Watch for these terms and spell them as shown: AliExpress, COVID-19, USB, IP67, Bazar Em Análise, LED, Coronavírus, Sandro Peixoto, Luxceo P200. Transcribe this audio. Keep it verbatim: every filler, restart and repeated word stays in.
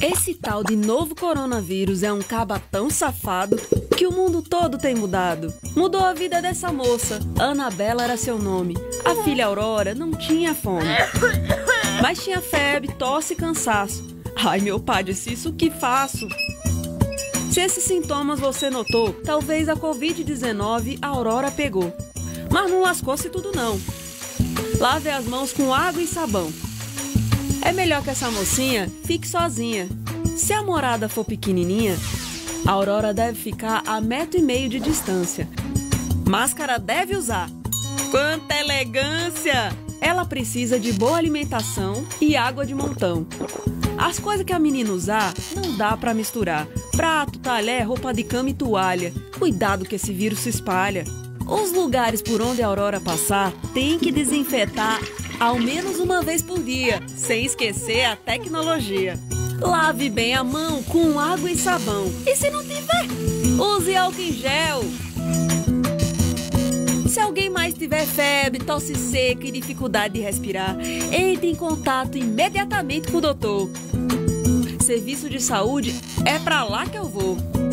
Esse tal de novo coronavírus é um caba tão safado que o mundo todo tem mudado. Mudou a vida dessa moça. Anabela era seu nome. A filha Aurora não tinha fome, mas tinha febre, tosse e cansaço. Ai, meu pai, disse isso, que faço? Se esses sintomas você notou, talvez a covid dezenove a Aurora pegou. Mas não lascou-se tudo não. Lave as mãos com água e sabão. É melhor que essa mocinha fique sozinha. Se a morada for pequenininha, a Aurora deve ficar a metro e meio de distância. Máscara deve usar. Quanta elegância! Ela precisa de boa alimentação e água de montão. As coisas que a menina usar não dá pra misturar. Prato, talher, roupa de cama e toalha. Cuidado que esse vírus se espalha. Os lugares por onde a Aurora passar tem que desinfetar ao menos uma vez por dia, sem esquecer a tecnologia. Lave bem a mão com água e sabão. E se não tiver, use álcool em gel. Se alguém mais tiver febre, tosse seca e dificuldade de respirar, entre em contato imediatamente com o doutor. Serviço de saúde é pra lá que eu vou.